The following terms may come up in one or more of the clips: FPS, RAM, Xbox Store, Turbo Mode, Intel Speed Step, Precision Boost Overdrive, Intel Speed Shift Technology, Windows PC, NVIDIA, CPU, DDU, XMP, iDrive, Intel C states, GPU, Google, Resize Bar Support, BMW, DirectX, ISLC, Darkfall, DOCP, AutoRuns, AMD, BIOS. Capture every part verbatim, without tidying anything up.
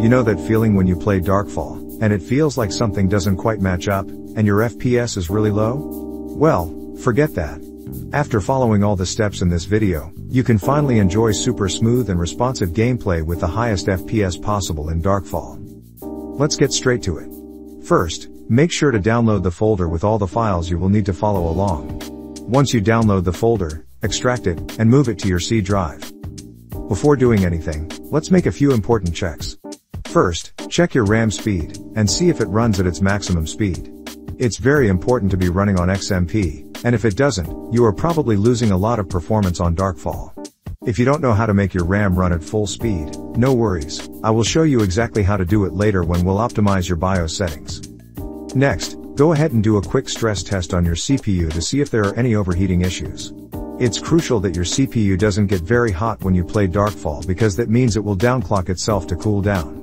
You know that feeling when you play Darkfall, and it feels like something doesn't quite match up, and your F P S is really low? Well, forget that. After following all the steps in this video, you can finally enjoy super smooth and responsive gameplay with the highest F P S possible in Darkfall. Let's get straight to it. First, make sure to download the folder with all the files you will need to follow along. Once you download the folder, extract it, and move it to your C drive. Before doing anything, let's make a few important checks. First, check your RAM speed, and see if it runs at its maximum speed. It's very important to be running on X M P, and if it doesn't, you are probably losing a lot of performance on Darkfall. If you don't know how to make your RAM run at full speed, no worries, I will show you exactly how to do it later when we'll optimize your BIOS settings. Next, go ahead and do a quick stress test on your C P U to see if there are any overheating issues. It's crucial that your C P U doesn't get very hot when you play Darkfall because that means it will downclock itself to cool down.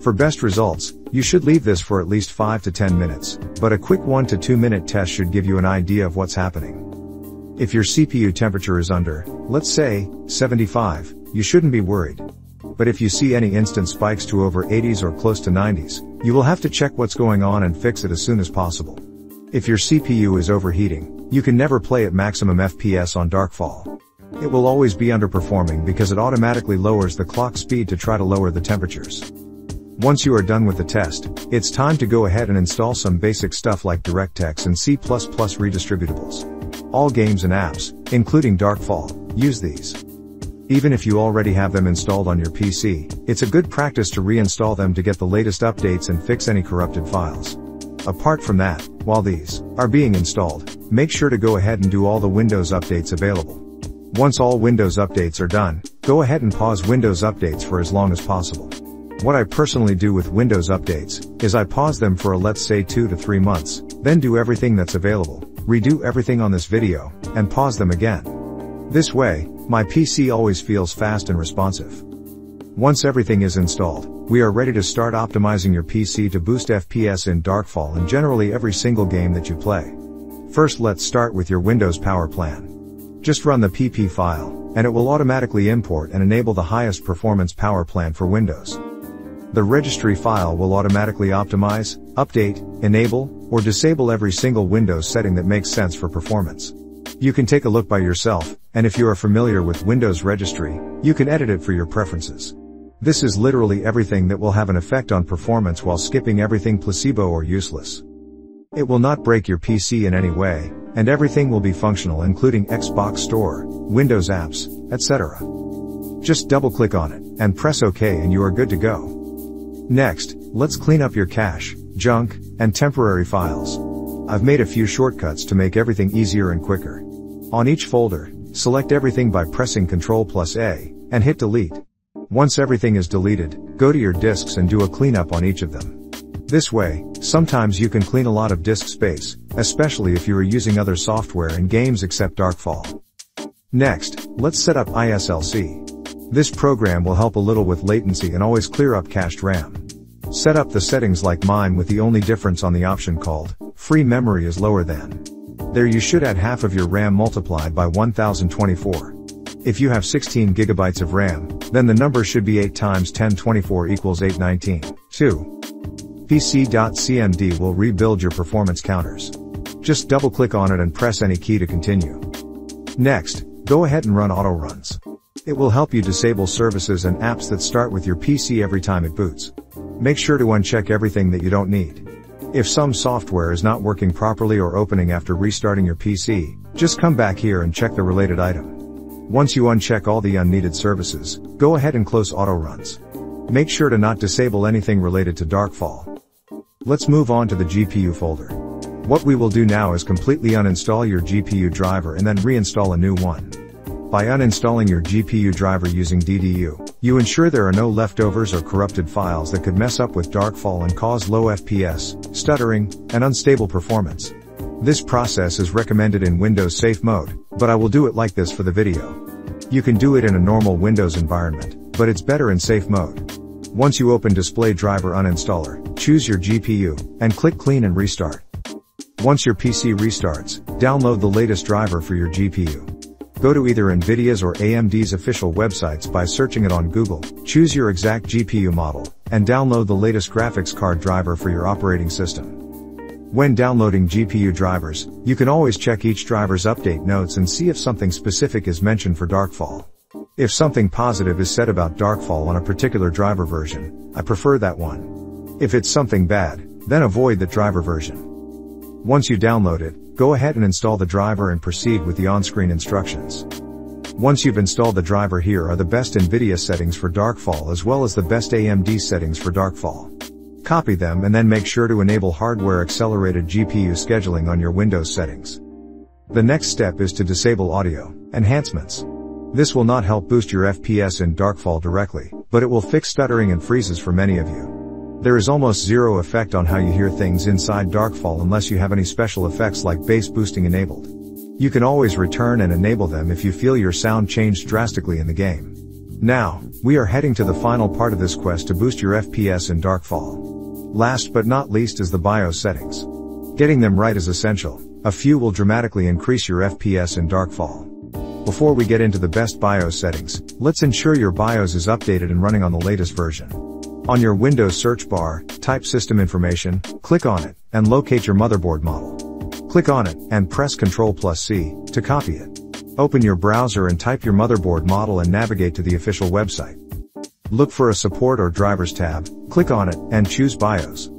For best results, you should leave this for at least five to ten minutes, but a quick one to two minute test should give you an idea of what's happening. If your C P U temperature is under, let's say, seventy-five, you shouldn't be worried. But if you see any instant spikes to over eighties or close to nineties, you will have to check what's going on and fix it as soon as possible. If your C P U is overheating, you can never play at maximum F P S on Darkfall. It will always be underperforming because it automatically lowers the clock speed to try to lower the temperatures. Once you are done with the test, it's time to go ahead and install some basic stuff like DirectX and C plus plus redistributables. All games and apps, including Darkfall, use these. Even if you already have them installed on your P C, it's a good practice to reinstall them to get the latest updates and fix any corrupted files. Apart from that, while these are being installed, make sure to go ahead and do all the Windows updates available. Once all Windows updates are done, go ahead and pause Windows updates for as long as possible. What I personally do with Windows updates is I pause them for a let's say two to three months, then do everything that's available. Redo everything on this video, and pause them again. This way, my P C always feels fast and responsive. Once everything is installed, we are ready to start optimizing your P C to boost F P S in Darkfall and generally every single game that you play. First, let's start with your Windows power plan. Just run the P P file, and it will automatically import and enable the highest performance power plan for Windows. The registry file will automatically optimize, update, enable, or disable every single Windows setting that makes sense for performance. You can take a look by yourself, and if you are familiar with Windows registry, you can edit it for your preferences. This is literally everything that will have an effect on performance while skipping everything placebo or useless. It will not break your P C in any way, and everything will be functional including Xbox Store, Windows apps, et cetera. Just double-click on it, and press OK and you are good to go. Next, let's clean up your cache, junk, and temporary files. I've made a few shortcuts to make everything easier and quicker. On each folder, select everything by pressing control plus A, and hit delete. Once everything is deleted, go to your disks and do a cleanup on each of them. This way, sometimes you can clean a lot of disk space, especially if you are using other software and games except Darkfall. Next, let's set up I S L C. This program will help a little with latency and always clear up cached RAM. Set up the settings like mine with the only difference on the option called, free memory is lower than. There you should add half of your RAM multiplied by one thousand twenty-four. If you have sixteen gigabytes of RAM, then the number should be eight times ten to the twenty-four equals eight nineteen. two. P C.C M D will rebuild your performance counters. Just double click on it and press any key to continue. Next, go ahead and run auto runs. It will help you disable services and apps that start with your P C every time it boots. Make sure to uncheck everything that you don't need. If some software is not working properly or opening after restarting your P C, just come back here and check the related item. Once you uncheck all the unneeded services, go ahead and close auto runs. Make sure to not disable anything related to Darkfall. Let's move on to the G P U folder. What we will do now is completely uninstall your G P U driver and then reinstall a new one. By uninstalling your G P U driver using D D U, you ensure there are no leftovers or corrupted files that could mess up with Darkfall and cause low F P S, stuttering, and unstable performance. This process is recommended in Windows Safe Mode, but I will do it like this for the video. You can do it in a normal Windows environment, but it's better in Safe Mode. Once you open Display Driver Uninstaller, choose your G P U, and click Clean and Restart. Once your P C restarts, download the latest driver for your G P U. Go to either NVIDIA's or A M D's official websites by searching it on Google, choose your exact G P U model, and download the latest graphics card driver for your operating system. When downloading G P U drivers, you can always check each driver's update notes and see if something specific is mentioned for Darkfall. If something positive is said about Darkfall on a particular driver version, I prefer that one. If it's something bad, then avoid that driver version. Once you download it, go ahead and install the driver and proceed with the on-screen instructions. Once you've installed the driver, here are the best NVIDIA settings for Darkfall as well as the best A M D settings for Darkfall. Copy them and then make sure to enable hardware accelerated G P U scheduling on your Windows settings. The next step is to disable audio enhancements. This will not help boost your F P S in Darkfall directly, but it will fix stuttering and freezes for many of you. There is almost zero effect on how you hear things inside Darkfall unless you have any special effects like bass boosting enabled. You can always return and enable them if you feel your sound changed drastically in the game. Now, we are heading to the final part of this quest to boost your F P S in Darkfall. Last but not least is the BIOS settings. Getting them right is essential. A few will dramatically increase your F P S in Darkfall. Before we get into the best BIOS settings, let's ensure your BIOS is updated and running on the latest version. On your Windows search bar, type system information, click on it, and locate your motherboard model. Click on it, and press control plus C, to copy it. Open your browser and type your motherboard model and navigate to the official website. Look for a support or drivers tab, click on it, and choose BIOS.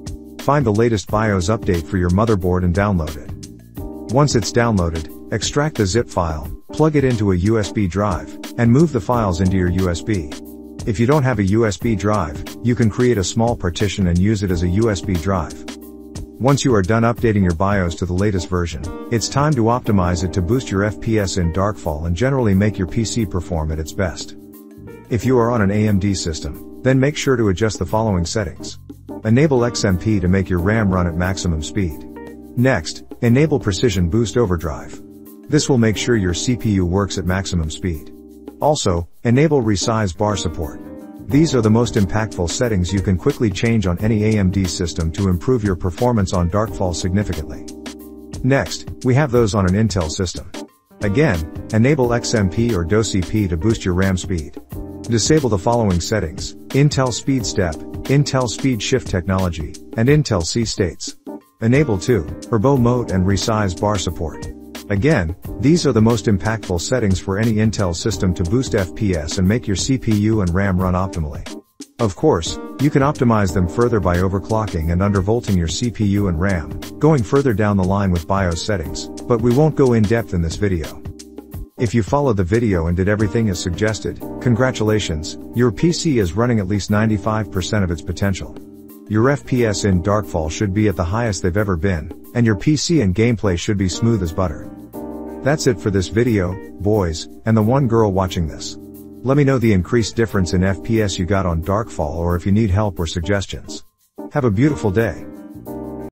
Find the latest BIOS update for your motherboard and download it. Once it's downloaded, extract the zip file, plug it into a U S B drive, and move the files into your U S B. If you don't have a U S B drive, you can create a small partition and use it as a U S B drive. Once you are done updating your BIOS to the latest version, it's time to optimize it to boost your F P S in Darkfall and generally make your P C perform at its best. If you are on an A M D system, then make sure to adjust the following settings. Enable X M P to make your RAM run at maximum speed. Next, enable Precision Boost Overdrive. This will make sure your C P U works at maximum speed. Also, enable Resize Bar Support. These are the most impactful settings you can quickly change on any A M D system to improve your performance on Darkfall significantly. Next, we have those on an Intel system. Again, enable X M P or D O C P to boost your RAM speed. Disable the following settings: Intel Speed Step, Intel Speed Shift Technology, and Intel C states. Enable two, Turbo Mode and Resize Bar Support. Again, these are the most impactful settings for any Intel system to boost F P S and make your C P U and RAM run optimally. Of course, you can optimize them further by overclocking and undervolting your C P U and RAM, going further down the line with BIOS settings, but we won't go in depth in this video. If you followed the video and did everything as suggested, congratulations, your P C is running at least ninety-five percent of its potential. Your F P S in Darkfall should be at the highest they've ever been, and your P C and gameplay should be smooth as butter. That's it for this video, boys, and the one girl watching this. Let me know the increased difference in F P S you got on Darkfall or if you need help or suggestions. Have a beautiful day.